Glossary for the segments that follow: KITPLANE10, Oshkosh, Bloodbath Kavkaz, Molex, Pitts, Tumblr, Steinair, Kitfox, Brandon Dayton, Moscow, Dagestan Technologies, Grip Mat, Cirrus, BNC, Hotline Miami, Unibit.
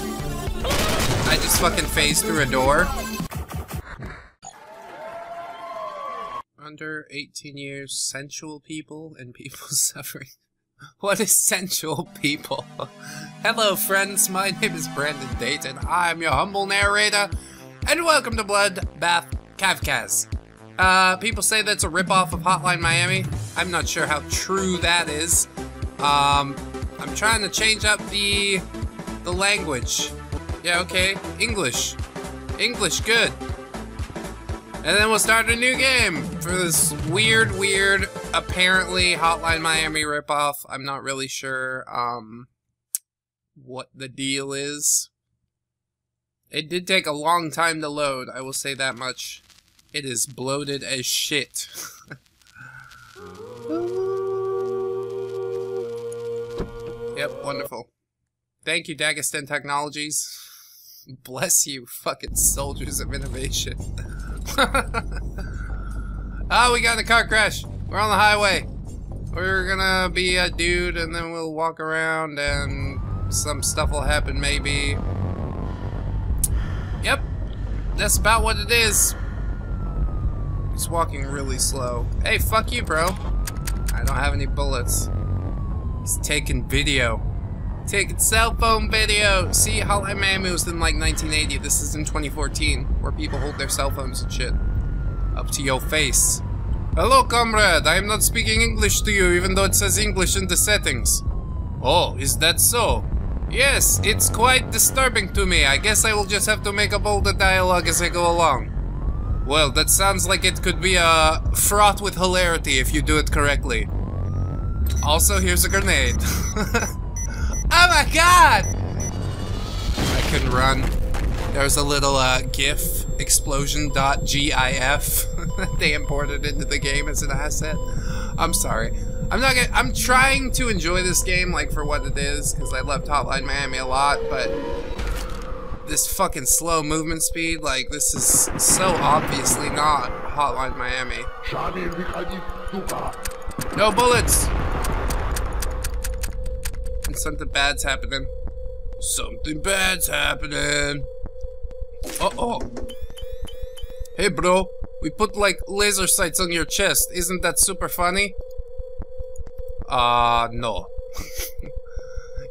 I just fucking phased through a door. Under 18 years, sensual people and people suffering. What is sensual people? Hello friends, my name is Brandon Dayton. I'm your humble narrator, and welcome to Bloodbath Kavkaz. People say that's a ripoff of Hotline Miami. I'm not sure how true that is. I'm trying to change up the language. Yeah, okay, English, good. And then we'll start a new game for this weird, apparently Hotline Miami ripoff. I'm not really sure what the deal is. It did take a long time to load, I will say that much. It is bloated as shit. Yep, wonderful. Thank you, Dagestan Technologies. Bless you, fucking soldiers of innovation. Oh, we got in a car crash. We're on the highway. We're gonna be a dude, and then we'll walk around, and some stuff will happen, maybe. Yep, that's about what it is. He's walking really slow. Hey, fuck you, bro. I don't have any bullets. He's taking video. Taking cell phone video. See, Hotline Miami was in like 1980. This is in 2014, where people hold their cell phones and shit up to your face. Hello, comrade. I am not speaking English to you, even though it says English in the settings. Oh, is that so? Yes, it's quite disturbing to me. I guess I will just have to make up all the dialogue as I go along. Well, that sounds like it could be fraught with hilarity if you do it correctly. Also, here's a grenade. Oh my god! I couldn't run. There was a little GIF, explosion.gif, they imported into the game as an asset. I'm sorry. I'm trying to enjoy this game like for what it is, because I loved Hotline Miami a lot, but this fucking slow movement speed, like this is so obviously not Hotline Miami. No bullets! Something bad's happening. Something bad's happening. Uh-oh. Hey, bro. We put, like, laser sights on your chest. Isn't that super funny? No.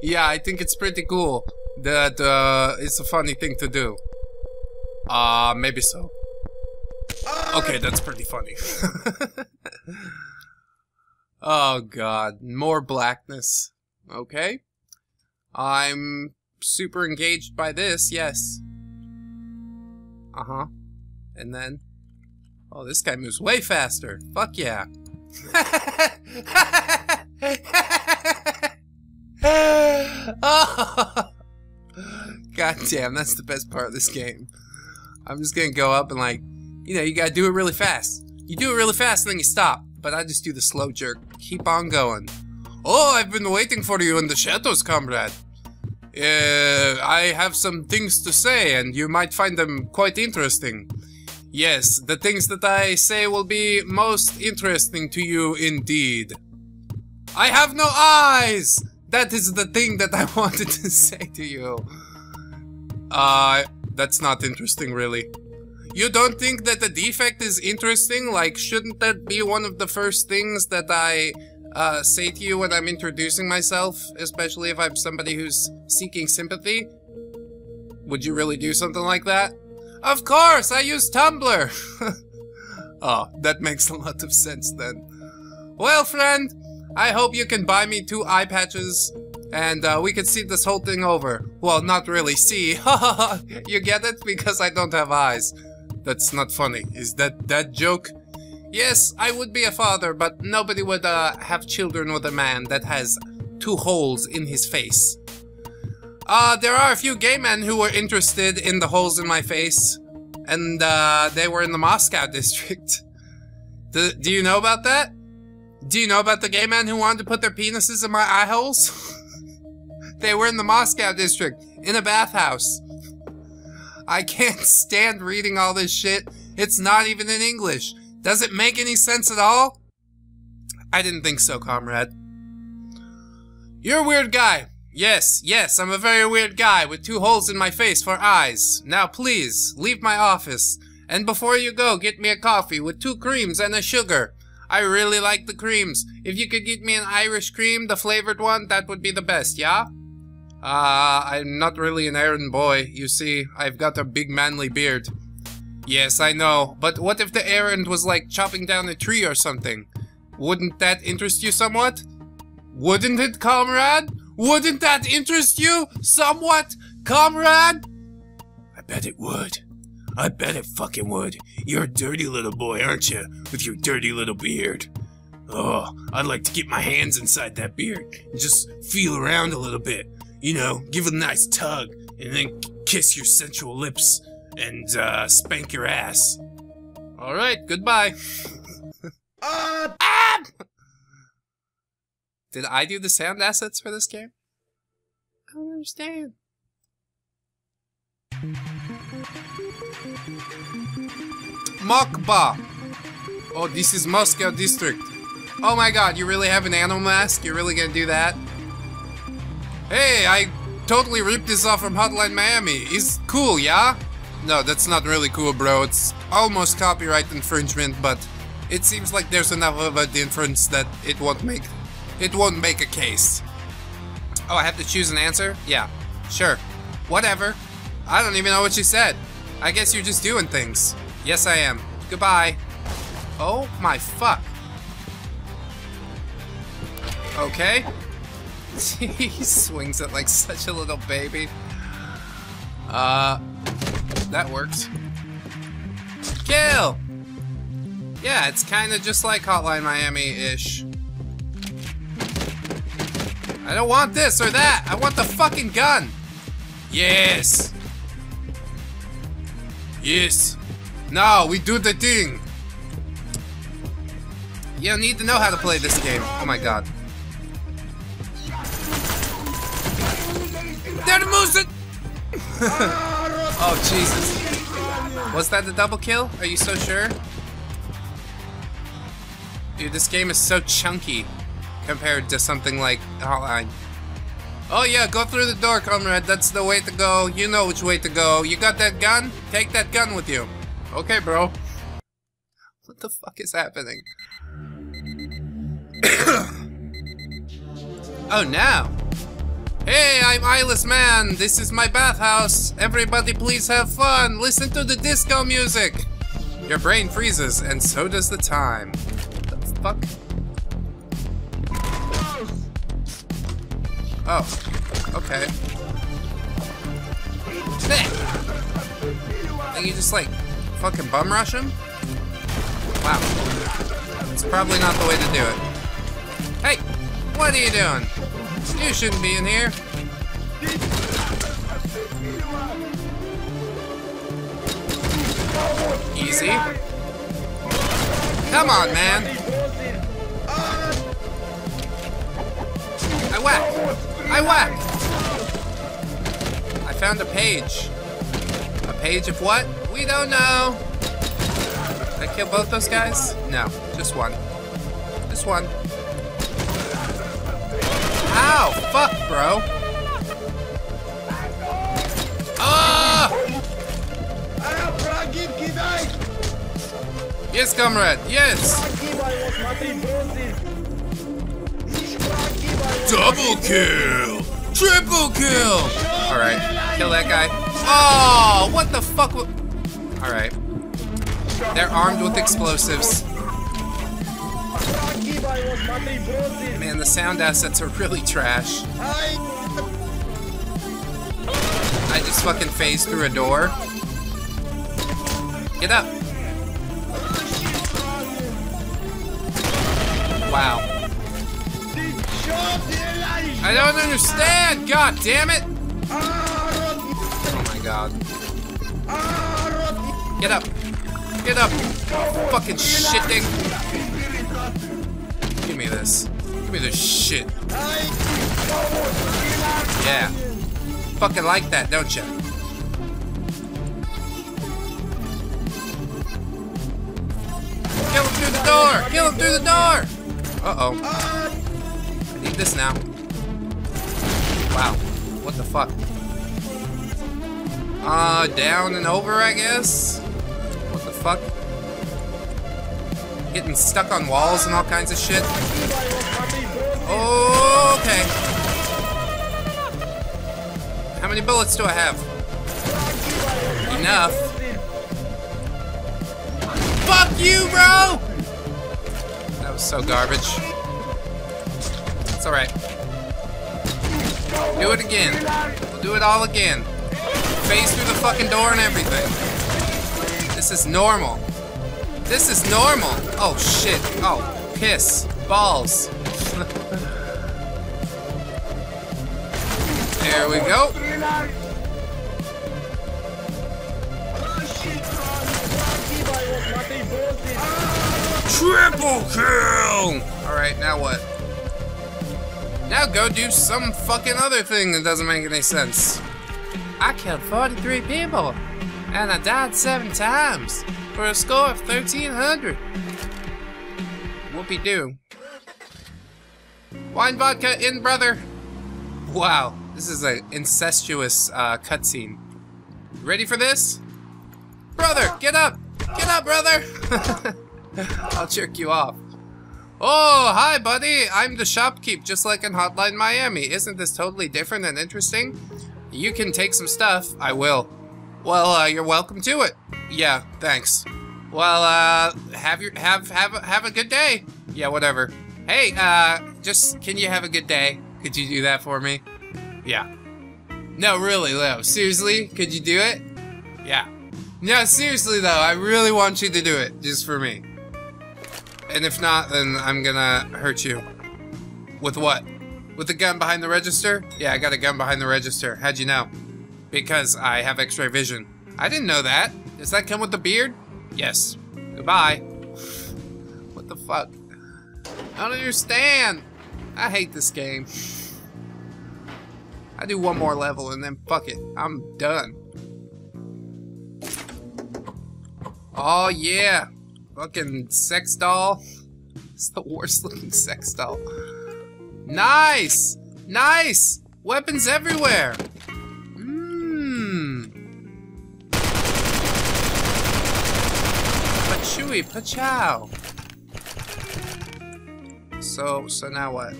Yeah, I think it's pretty cool that, it's a funny thing to do. Maybe so. Okay, that's pretty funny. Oh, God. More blackness. Okay. I'm super engaged by this, yes. Uh-huh. And then... Oh, this guy moves way faster. Fuck yeah. Oh! God damn, that's the best part of this game. I'm just gonna go up and like... You know, you gotta do it really fast. You do it really fast and then you stop. But I just do the slow jerk. Keep on going. Oh, I've been waiting for you in the shadows, comrade. I have some things to say, and you might find them quite interesting. Yes, the things that I say will be most interesting to you indeed. I have no eyes! That is the thing that I wanted to say to you. That's not interesting, really. You don't think that the defect is interesting? Like, shouldn't that be one of the first things that I... say to you when I'm introducing myself, especially if I'm somebody who's seeking sympathy? Would you really do something like that? Of course! I use Tumblr! Oh, that makes a lot of sense then. Well, friend, I hope you can buy me 2 eye patches, and we can see this whole thing over. Well, not really see. You get it? Because I don't have eyes. That's not funny. Is that that joke? Yes, I would be a father, but nobody would have children with a man that has 2 holes in his face. There are a few gay men who were interested in the holes in my face, and they were in the Moscow district. Do you know about that? Do you know about the gay men who wanted to put their penises in my eye holes? They were in the Moscow district, in a bathhouse. I can't stand reading all this shit. It's not even in English. Does it make any sense at all? I didn't think so, comrade. You're a weird guy. Yes, I'm a very weird guy with two holes in my face for eyes. Now please, leave my office. And before you go, get me a coffee with 2 creams and a sugar. I really like the creams. If you could get me an Irish cream, the flavored one, that would be the best, yeah? I'm not really an errand boy. You see, I've got a big manly beard. Yes, I know, but what if the errand was like chopping down a tree or something? Wouldn't that interest you somewhat? Wouldn't it, comrade? Wouldn't that interest you somewhat, comrade? I bet it would. I bet it fucking would. You're a dirty little boy, aren't you? With your dirty little beard. Oh, I'd like to get my hands inside that beard and just feel around a little bit. You know, give it a nice tug and then kiss your sensual lips and spank your ass. All right, goodbye. Did I do the sound assets for this game? I don't understand. Mokba! Oh, this is Moscow district. Oh my god, you really have an animal mask? You're really gonna do that? Hey, I totally ripped this off from Hotline Miami. It's cool, yeah? No, that's not really cool, bro. It's almost copyright infringement, but it seems like there's enough of a difference that it won't make a case. Oh, I have to choose an answer? Yeah, sure. Whatever. I don't even know what you said. I guess you're just doing things. Yes, I am. Goodbye. Oh my fuck. Okay. He swings it like such a little baby. That works. Kill! Yeah, it's kinda just like Hotline Miami-ish. I don't want this or that! I want the fucking gun! Yes! Yes! Now we do the thing! You need to know how to play this game. Oh my god. There moves it! Oh Jesus. Was that the double kill? Are you so sure? Dude, this game is so chunky compared to something like Hotline. Oh yeah, go through the door, comrade. That's the way to go. You know which way to go. You got that gun? Take that gun with you. Okay, bro. What the fuck is happening? Oh, now. Hey, I'm Eyeless Man. This is my bathhouse. Everybody please have fun. Listen to the disco music. Your brain freezes, and so does the time. What the fuck? Oh, okay. And you just like fucking bum rush him? Wow. It's probably not the way to do it. Hey! What are you doing? You shouldn't be in here. Easy. Come on, man! I whack! I whack! I found a page. A page of what? We don't know. Did I kill both those guys? No, just one. Just one. Ow, fuck, bro. Ah! Yes, comrade, yes! Double kill! Triple kill! Alright, kill that guy. Oh, what the fuck? Alright. They're armed with explosives. Man, the sound assets are really trash. I just fucking phased through a door. Get up! Wow. I don't understand! God damn it! Oh my god. Get up! Get up! Fucking shit thing! Give me this. Give me this shit. Yeah. Fucking like that, don't ya? Kill him through the door! Kill him through the door! Uh-oh. I need this now. Wow. What the fuck? Down and over, I guess? What the fuck? Getting stuck on walls and all kinds of shit. Oh, okay. How many bullets do I have? Enough. Fuck you, bro! That was so garbage. It's alright. Do it again. We'll do it all again. Face through the fucking door and everything. This is normal. This is normal. Oh shit. Oh, piss. Balls. There we go. Triple kill! Alright, now what? Now go do some fucking other thing that doesn't make any sense. I killed 43 people, and I died 7 times, for a score of 1,300. Whoopie-doo. Wine vodka in, brother. Wow, this is an incestuous cutscene. Ready for this? Brother, get up! Get up, brother! I'll jerk you off. Oh, hi, buddy. I'm the shopkeep, just like in Hotline Miami. Isn't this totally different and interesting? You can take some stuff. I will. Well, you're welcome to it. Yeah, thanks. Well, have a good day. Yeah, whatever. Hey, just can you have a good day? Could you do that for me? Yeah. No, really, though. Seriously, could you do it? Yeah. No, seriously though, I really want you to do it, just for me. And if not, then I'm gonna hurt you. With what? With the gun behind the register? Yeah, I got a gun behind the register. How'd you know? Because I have x-ray vision. I didn't know that. Does that come with the beard? Yes. Goodbye. What the fuck? I don't understand. I hate this game. I do one more level and then fuck it. I'm done. Oh yeah, fucking sex doll. It's the worst looking sex doll. Nice, nice. Weapons everywhere. Mmm. Pachui, pachow. So now what?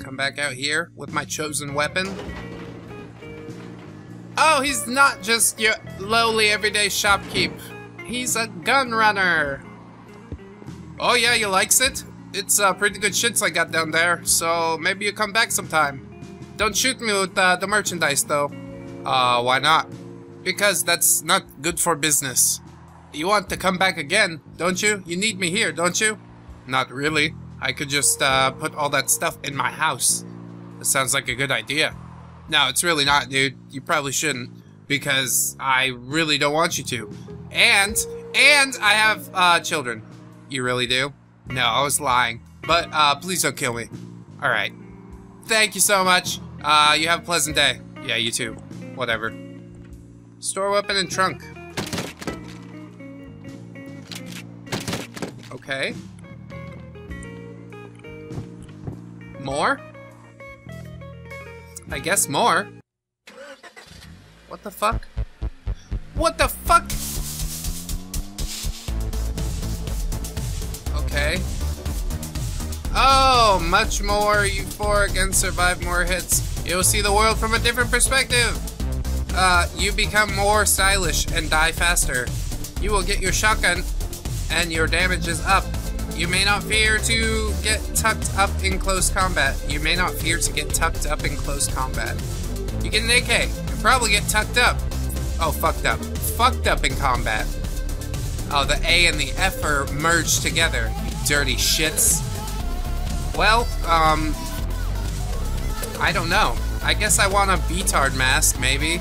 Come back out here with my chosen weapon. Oh, he's not just your lowly everyday shopkeep. He's a gun runner. Oh yeah, you likes it? It's pretty good shits I got down there, so maybe you come back sometime. Don't shoot me with the merchandise though. Why not? Because that's not good for business. You want to come back again, don't you? You need me here, don't you? Not really. I could just put all that stuff in my house. That sounds like a good idea. No, it's really not, dude. You probably shouldn't. Because I really don't want you to. And I have, children. You really do? No, I was lying. But, please don't kill me. Alright. Thank you so much. You have a pleasant day. Yeah, you too. Whatever. Store weapon and trunk. Okay. More? I guess more. What the fuck? What the fuck? Okay. Oh, much more euphoric and survive more hits. You'll see the world from a different perspective. You become more stylish and die faster. You will get your shotgun and your damage is up. You may not fear to get tucked up in close combat. You may not fear to get tucked up in close combat. You get an AK. You probably get tucked up. Oh, fucked up. Fucked up in combat. Oh, the A and the F are merged together. You dirty shits. Well, I don't know. I guess I want a beetard mask, maybe.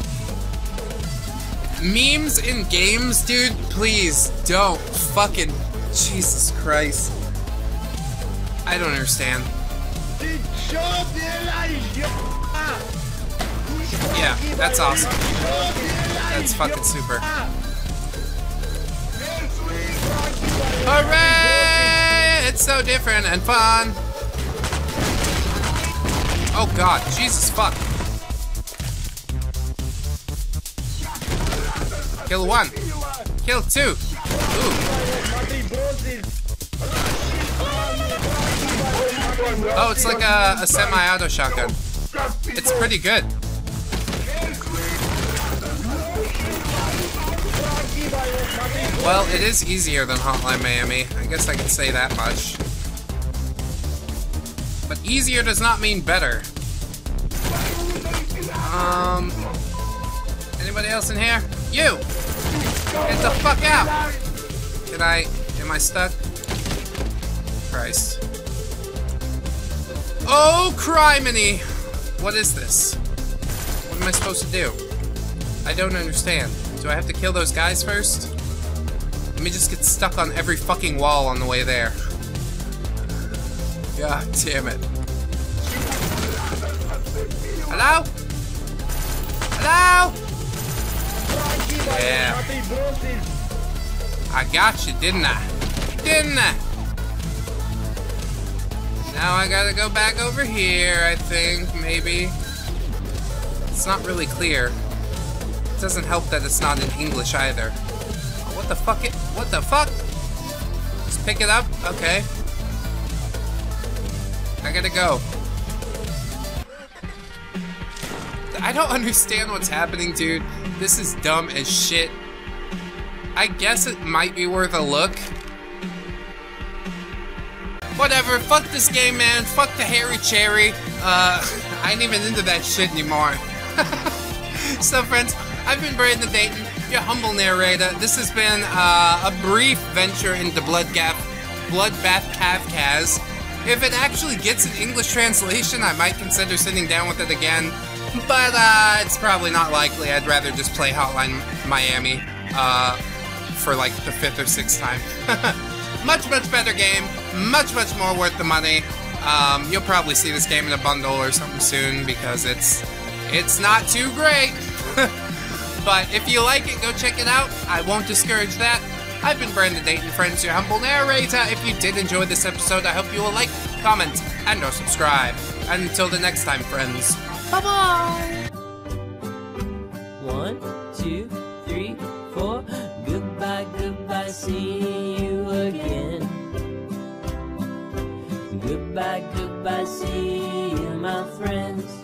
Memes in games, dude? Please, don't fucking... Jesus Christ. I don't understand. Yeah, that's awesome. That's fucking super. Hooray! It's so different and fun. Oh god, Jesus fuck. Kill one. Kill two. Ooh. Oh, it's like a semi-auto shotgun. It's pretty good. Well, it is easier than Hotline Miami. I guess I can say that much. But easier does not mean better. Anybody else in here? You! Get the fuck out! Can I... am I stuck? Christ. Oh, criminy! What is this? What am I supposed to do? I don't understand. Do I have to kill those guys first? Let me just get stuck on every fucking wall on the way there. God damn it. Hello? Hello? Yeah. I got you, didn't I? Didn't I? Now I gotta go back over here, I think, maybe. It's not really clear. It doesn't help that it's not in English either. Oh, what the fuck? What the fuck? Just pick it up? Okay. I gotta go. I don't understand what's happening, dude. This is dumb as shit. I guess it might be worth a look. Whatever, fuck this game, man. Fuck the hairy cherry. I ain't even into that shit anymore. So friends, I've been Brandon Dayton, your humble narrator. This has been a brief venture into Bloodbath Kavkaz. If it actually gets an English translation, I might consider sitting down with it again. But it's probably not likely. I'd rather just play Hotline Miami for like the 5th or 6th time. Much better game, much more worth the money. You'll probably see this game in a bundle or something soon because it's not too great. But if you like it, go check it out. I won't discourage that. I've been Brandon Dayton, friends, your humble narrator. If you did enjoy this episode, I hope you will like, comment, and or subscribe. And until the next time, friends. Bye-bye! 1, 2, 3, 4. Goodbye, goodbye, see you again. Goodbye, goodbye, see you, my friends.